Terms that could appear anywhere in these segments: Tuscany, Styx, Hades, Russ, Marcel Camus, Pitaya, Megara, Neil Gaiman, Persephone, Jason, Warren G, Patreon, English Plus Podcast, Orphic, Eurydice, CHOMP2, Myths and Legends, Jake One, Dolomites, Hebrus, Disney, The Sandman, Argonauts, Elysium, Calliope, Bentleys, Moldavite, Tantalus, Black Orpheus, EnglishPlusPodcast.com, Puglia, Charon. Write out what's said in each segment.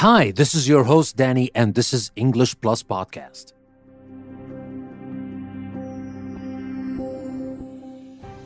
Hi, this is your host, Danny, and this is English Plus Podcast.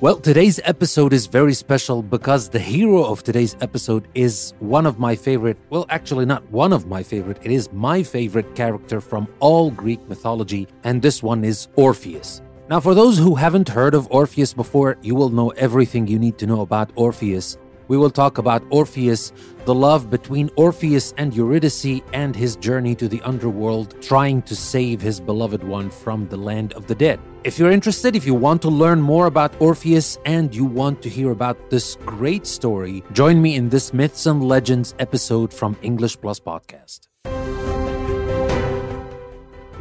Well, today's episode is very special because the hero of today's episode is one of my favorite, well, actually not one of my favorite, it is my favorite character from all Greek mythology, and this one is Orpheus. Now, for those who haven't heard of Orpheus before, you will know everything you need to know about Orpheus. We will talk about Orpheus, the love between Orpheus and Eurydice, and his journey to the underworld, trying to save his beloved one from the land of the dead. If you're interested, if you want to learn more about Orpheus and you want to hear about this great story, join me in this Myths and Legends episode from English Plus Podcast.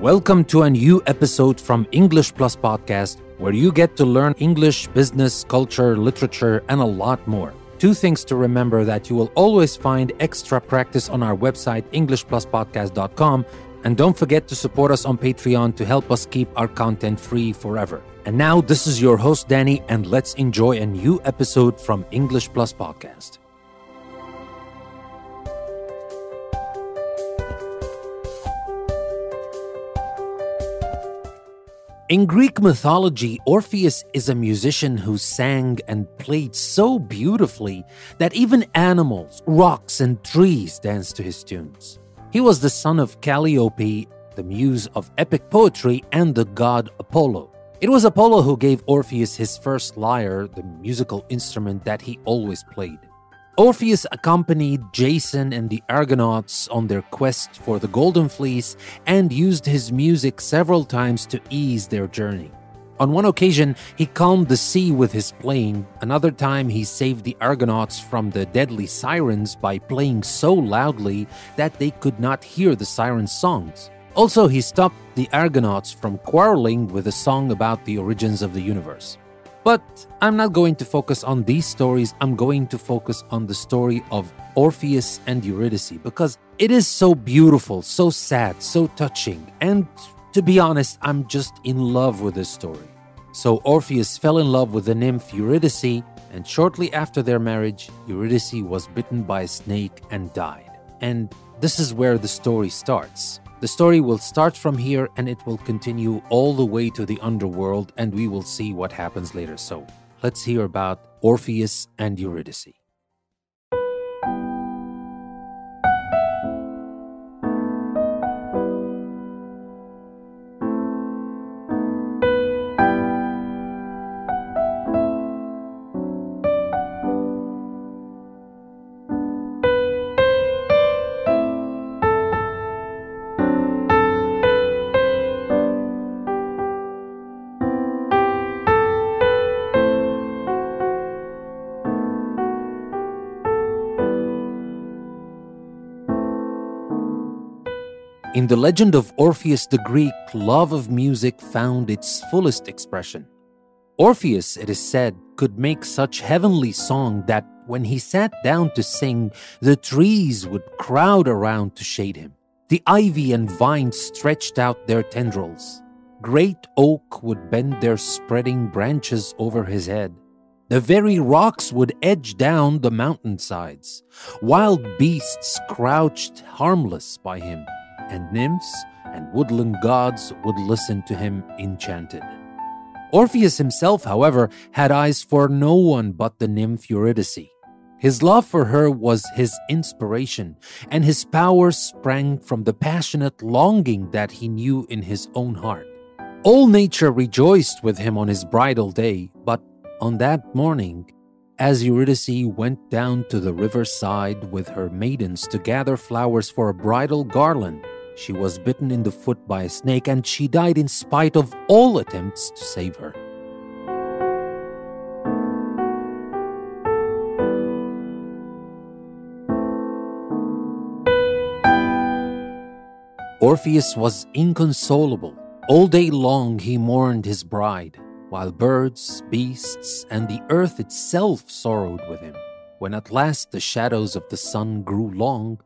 Welcome to a new episode from English Plus Podcast, where you get to learn English, business, culture, literature, and a lot more. Two things to remember: that you will always find extra practice on our website, EnglishPlusPodcast.com, and don't forget to support us on Patreon to help us keep our content free forever. And now, this is your host, Danny, and let's enjoy a new episode from English Plus Podcast. In Greek mythology, Orpheus is a musician who sang and played so beautifully that even animals, rocks, and trees danced to his tunes. He was the son of Calliope, the muse of epic poetry, and the god Apollo. It was Apollo who gave Orpheus his first lyre, the musical instrument that he always played. Orpheus accompanied Jason and the Argonauts on their quest for the Golden Fleece and used his music several times to ease their journey. On one occasion, he calmed the sea with his playing. Another time, he saved the Argonauts from the deadly sirens by playing so loudly that they could not hear the sirens' songs. Also, he stopped the Argonauts from quarreling with a song about the origins of the universe. But I'm not going to focus on these stories. I'm going to focus on the story of Orpheus and Eurydice because it is so beautiful, so sad, so touching. And to be honest, I'm just in love with this story. So Orpheus fell in love with the nymph Eurydice, and shortly after their marriage, Eurydice was bitten by a snake and died. And this is where the story starts. The story will start from here, and it will continue all the way to the underworld, and we will see what happens later. So, let's hear about Orpheus and Eurydice. In the legend of Orpheus the Greek, love of music found its fullest expression. Orpheus, it is said, could make such heavenly song that when he sat down to sing, the trees would crowd around to shade him. The ivy and vine stretched out their tendrils. Great oak would bend their spreading branches over his head. The very rocks would edge down the mountainsides. Wild beasts crouched harmless by him, and nymphs and woodland gods would listen to him enchanted. Orpheus himself, however, had eyes for no one but the nymph Eurydice. His love for her was his inspiration, and his power sprang from the passionate longing that he knew in his own heart. All nature rejoiced with him on his bridal day, but on that morning, as Eurydice went down to the riverside with her maidens to gather flowers for a bridal garland, she was bitten in the foot by a snake, and she died in spite of all attempts to save her. Orpheus was inconsolable. All day long he mourned his bride, while birds, beasts, and the earth itself sorrowed with him. When at last the shadows of the sun grew long,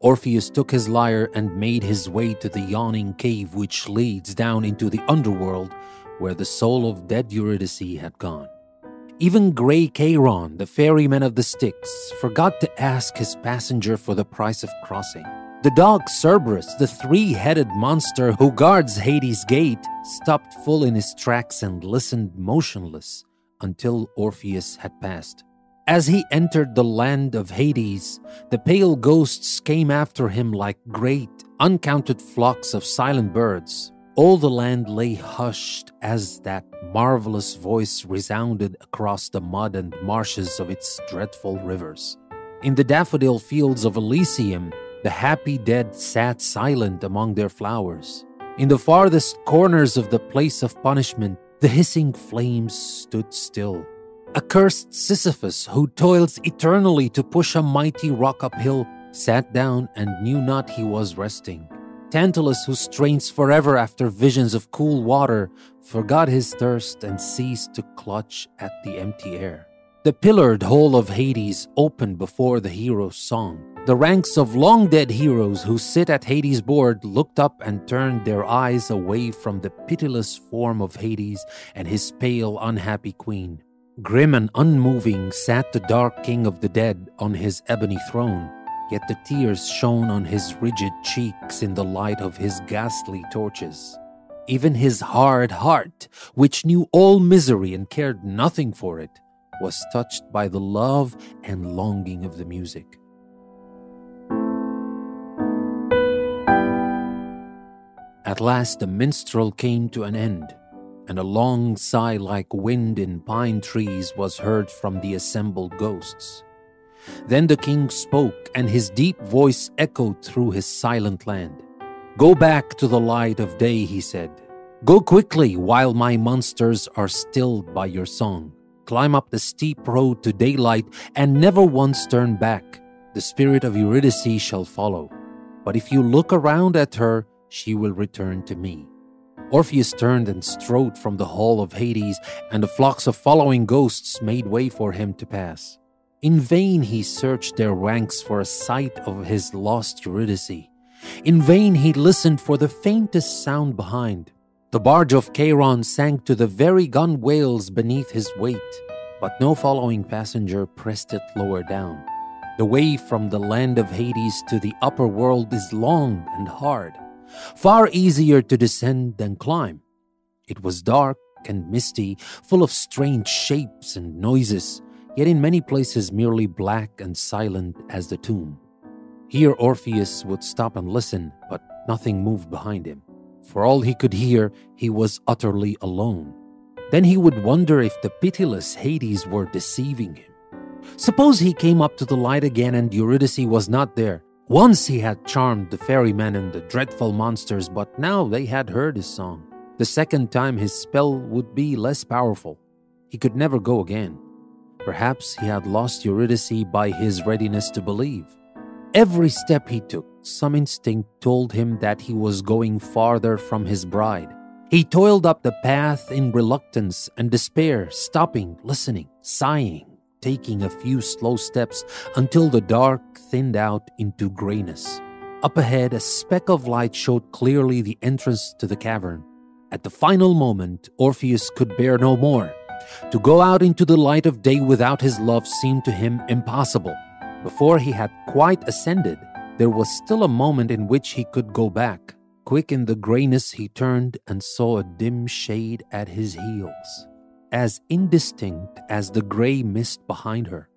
Orpheus took his lyre and made his way to the yawning cave which leads down into the underworld, where the soul of dead Eurydice had gone. Even Grey Charon, the ferryman of the Styx, forgot to ask his passenger for the price of crossing. The dog Cerberus, the three-headed monster who guards Hades' gate, stopped full in his tracks and listened motionless until Orpheus had passed. As he entered the land of Hades, the pale ghosts came after him like great, uncounted flocks of silent birds. All the land lay hushed as that marvelous voice resounded across the mud and marshes of its dreadful rivers. In the daffodil fields of Elysium, the happy dead sat silent among their flowers. In the farthest corners of the place of punishment, the hissing flames stood still. Accursed Sisyphus, who toils eternally to push a mighty rock uphill, sat down and knew not he was resting. Tantalus, who strains forever after visions of cool water, forgot his thirst and ceased to clutch at the empty air. The pillared hall of Hades opened before the hero's song. The ranks of long-dead heroes who sit at Hades' board looked up and turned their eyes away from the pitiless form of Hades and his pale, unhappy queen. Grim and unmoving sat the dark king of the dead on his ebony throne. Yet the tears shone on his rigid cheeks in the light of his ghastly torches. Even his hard heart, which knew all misery and cared nothing for it, was touched by the love and longing of the music. At last the minstrel came to an end, and a long sigh like wind in pine trees was heard from the assembled ghosts. Then the king spoke, and his deep voice echoed through his silent land. "Go back to the light of day," he said. "Go quickly while my monsters are stilled by your song. Climb up the steep road to daylight and never once turn back. The spirit of Eurydice shall follow. But if you look around at her, she will return to me." Orpheus turned and strode from the hall of Hades, and the flocks of following ghosts made way for him to pass. In vain he searched their ranks for a sight of his lost Eurydice. In vain he listened for the faintest sound behind. The barge of Charon sank to the very gunwales beneath his weight, but no following passenger pressed it lower down. The way from the land of Hades to the upper world is long and hard, far easier to descend than climb. It was dark and misty, full of strange shapes and noises, yet in many places merely black and silent as the tomb. Here Orpheus would stop and listen, but nothing moved behind him. For all he could hear, he was utterly alone. Then he would wonder if the pitiless Hades were deceiving him. Suppose he came up to the light again and Eurydice was not there. Once he had charmed the ferryman and the dreadful monsters, but now they had heard his song. The second time his spell would be less powerful. He could never go again. Perhaps he had lost Eurydice by his readiness to believe. Every step he took, some instinct told him that he was going farther from his bride. He toiled up the path in reluctance and despair, stopping, listening, sighing, taking a few slow steps until the dark thinned out into grayness. Up ahead, a speck of light showed clearly the entrance to the cavern. At the final moment, Orpheus could bear no more. To go out into the light of day without his love seemed to him impossible. Before he had quite ascended, there was still a moment in which he could go back. Quick in the grayness, he turned and saw a dim shade at his heels, as indistinct as the gray mist behind her.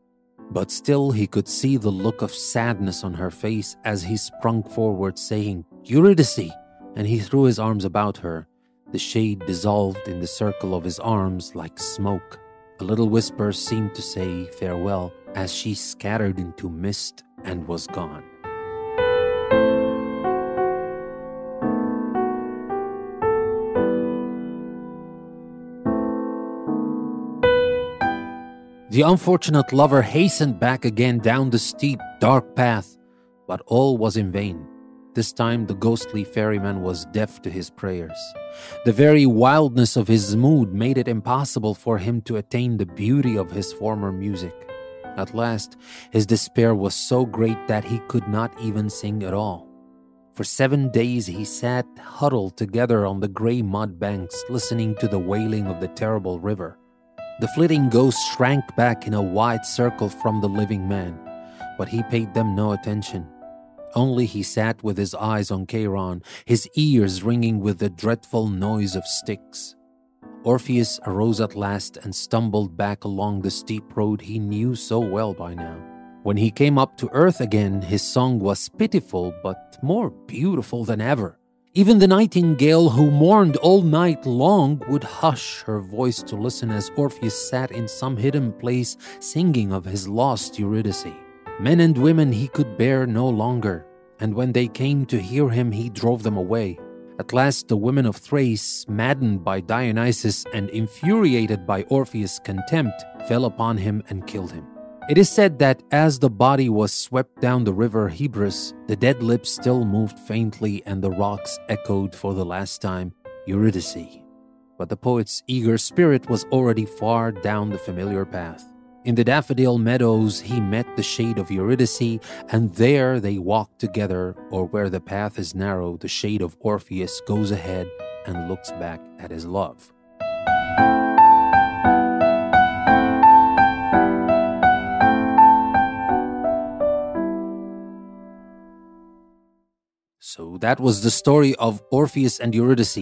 But still he could see the look of sadness on her face as he sprung forward, saying, "Eurydice!" And he threw his arms about her. The shade dissolved in the circle of his arms like smoke. A little whisper seemed to say farewell as she scattered into mist and was gone. The unfortunate lover hastened back again down the steep, dark path, but all was in vain. This time the ghostly ferryman was deaf to his prayers. The very wildness of his mood made it impossible for him to attain the beauty of his former music. At last, his despair was so great that he could not even sing at all. For 7 days he sat huddled together on the gray mud banks, listening to the wailing of the terrible river. The flitting ghosts shrank back in a wide circle from the living man, but he paid them no attention. Only he sat with his eyes on Charon, his ears ringing with the dreadful noise of Styx. Orpheus arose at last and stumbled back along the steep road he knew so well by now. When he came up to earth again, his song was pitiful but more beautiful than ever. Even the nightingale who mourned all night long would hush her voice to listen as Orpheus sat in some hidden place singing of his lost Eurydice. Men and women he could bear no longer, and when they came to hear him, he drove them away. At last the women of Thrace, maddened by Dionysus and infuriated by Orpheus' contempt, fell upon him and killed him. It is said that as the body was swept down the river Hebrus, the dead lips still moved faintly and the rocks echoed for the last time, Eurydice. But the poet's eager spirit was already far down the familiar path. In the daffodil meadows he met the shade of Eurydice, and there they walked together, or where the path is narrow, the shade of Orpheus goes ahead and looks back at his love. So that was the story of Orpheus and Eurydice.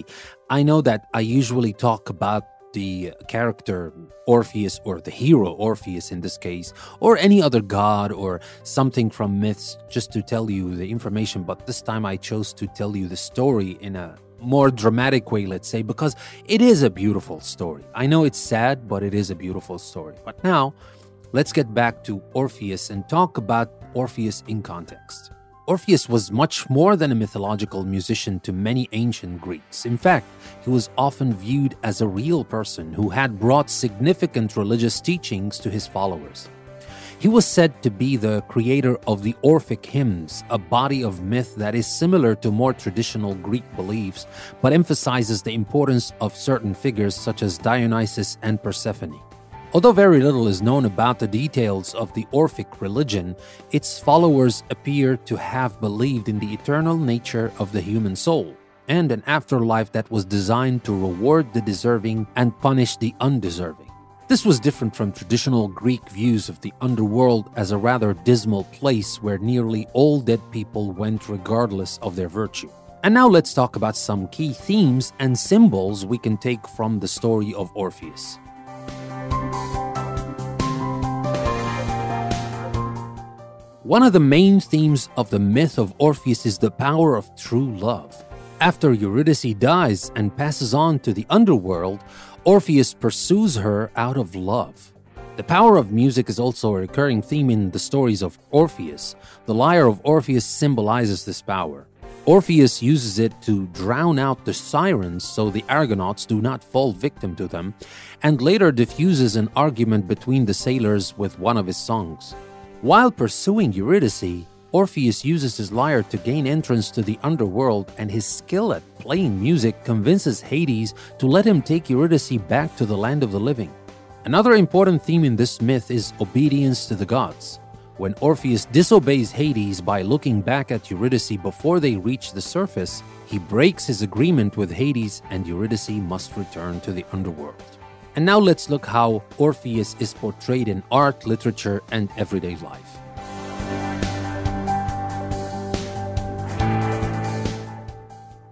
I know that I usually talk about the character Orpheus, or the hero Orpheus in this case, or any other god or something from myths, just to tell you the information, but this time I chose to tell you the story in a more dramatic way, let's say, because it is a beautiful story. I know it's sad, but it is a beautiful story. But now, let's get back to Orpheus and talk about Orpheus in context. Orpheus was much more than a mythological musician to many ancient Greeks. In fact, he was often viewed as a real person who had brought significant religious teachings to his followers. He was said to be the creator of the Orphic hymns, a body of myth that is similar to more traditional Greek beliefs, but emphasizes the importance of certain figures such as Dionysus and Persephone. Although very little is known about the details of the Orphic religion, its followers appear to have believed in the eternal nature of the human soul and an afterlife that was designed to reward the deserving and punish the undeserving. This was different from traditional Greek views of the underworld as a rather dismal place where nearly all dead people went regardless of their virtue. And now let's talk about some key themes and symbols we can take from the story of Orpheus. One of the main themes of the myth of Orpheus is the power of true love. After Eurydice dies and passes on to the underworld, Orpheus pursues her out of love. The power of music is also a recurring theme in the stories of Orpheus. The lyre of Orpheus symbolizes this power. Orpheus uses it to drown out the sirens so the Argonauts do not fall victim to them, and later diffuses an argument between the sailors with one of his songs. While pursuing Eurydice, Orpheus uses his lyre to gain entrance to the underworld, and his skill at playing music convinces Hades to let him take Eurydice back to the land of the living. Another important theme in this myth is obedience to the gods. When Orpheus disobeys Hades by looking back at Eurydice before they reach the surface, he breaks his agreement with Hades, and Eurydice must return to the underworld. And now let's look how Orpheus is portrayed in art, literature, and everyday life.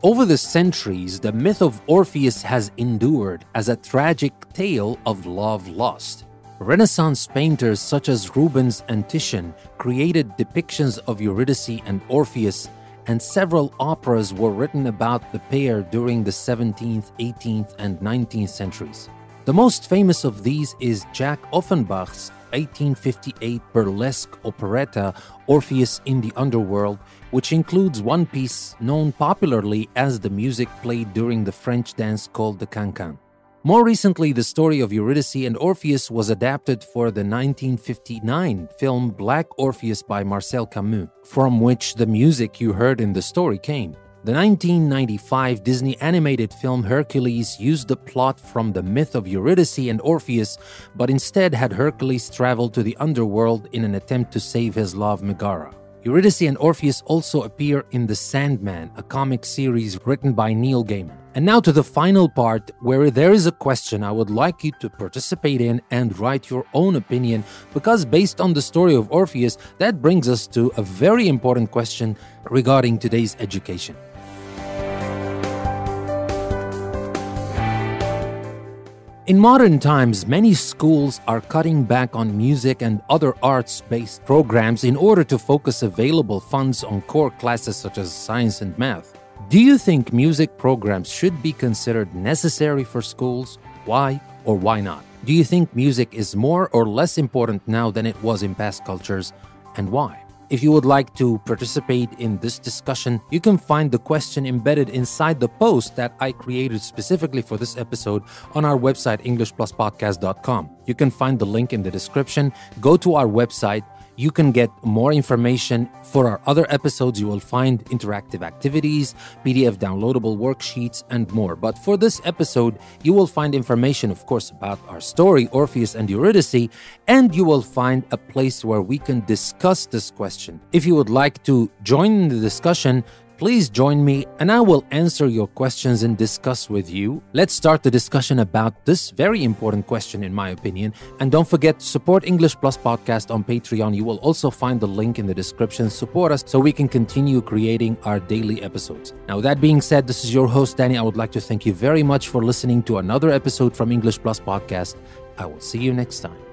Over the centuries, the myth of Orpheus has endured as a tragic tale of love lost. Renaissance painters such as Rubens and Titian created depictions of Eurydice and Orpheus, and several operas were written about the pair during the 17th, 18th, and 19th centuries. The most famous of these is Jack Offenbach's 1858 burlesque operetta Orpheus in the Underworld, which includes one piece known popularly as the music played during the French dance called the cancan. More recently, the story of Eurydice and Orpheus was adapted for the 1959 film Black Orpheus by Marcel Camus, from which the music you heard in the story came. The 1995 Disney animated film Hercules used the plot from the myth of Eurydice and Orpheus, but instead had Hercules travel to the underworld in an attempt to save his love Megara. Eurydice and Orpheus also appear in The Sandman, a comic series written by Neil Gaiman. And now to the final part, where there is a question I would like you to participate in and write your own opinion, because based on the story of Orpheus, that brings us to a very important question regarding today's education. In modern times, many schools are cutting back on music and other arts-based programs in order to focus available funds on core classes such as science and math. Do you think music programs should be considered necessary for schools? Why or why not? Do you think music is more or less important now than it was in past cultures, and why? If you would like to participate in this discussion, you can find the question embedded inside the post that I created specifically for this episode on our website, EnglishPlusPodcast.com. You can find the link in the description. Go to our website. You can get more information. For our other episodes, you will find interactive activities, PDF downloadable worksheets, and more. But for this episode, you will find information, of course, about our story, Orpheus and Eurydice, and you will find a place where we can discuss this question. If you would like to join in the discussion, please join me and I will answer your questions and discuss with you. Let's start the discussion about this very important question, in my opinion. And don't forget to support English Plus Podcast on Patreon. You will also find the link in the description. Support us so we can continue creating our daily episodes. Now, that being said, this is your host, Danny. I would like to thank you very much for listening to another episode from English Plus Podcast. I will see you next time.